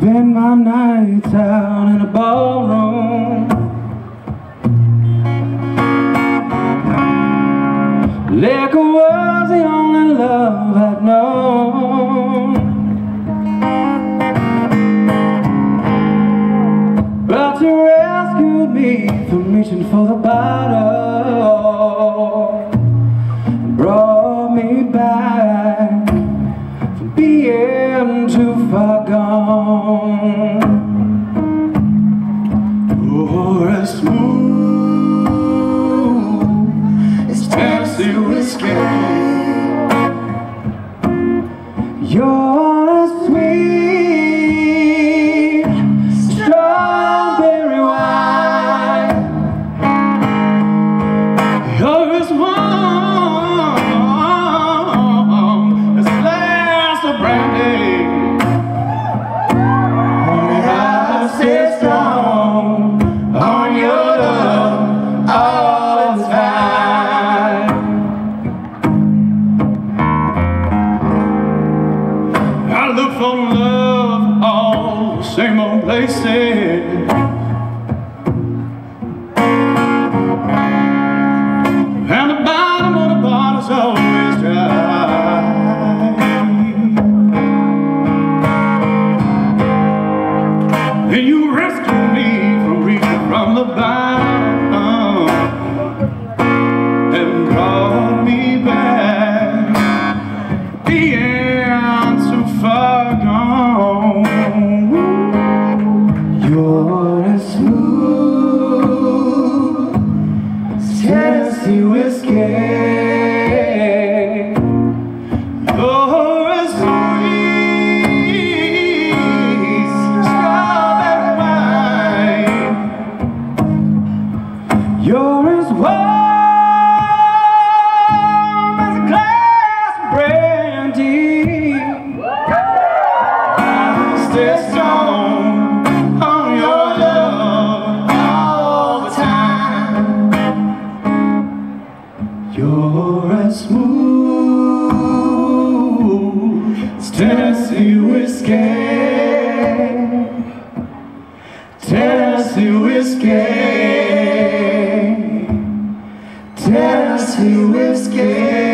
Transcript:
Spend my nights out in a ballroom, liquor was the only love I'd known, but you rescued me from reaching for the bottle, and brought me back from being too far gone. Smooth as Tennessee whiskey. You're as sweet strawberry wine. You're as warm as a glass of brandy. I look for love all the same old places. And the bottom of the bottle's always dry. Then you rescue me from reaching from the bottom and brought me back. The end. Far gone. You're as smooth as Tennessee whiskey. You're as sweet as strawberry wine. You're as warm as a glass of brandy. This song on your love all the time. You're as smooth as Tennessee whiskey. Tennessee whiskey. Tennessee whiskey.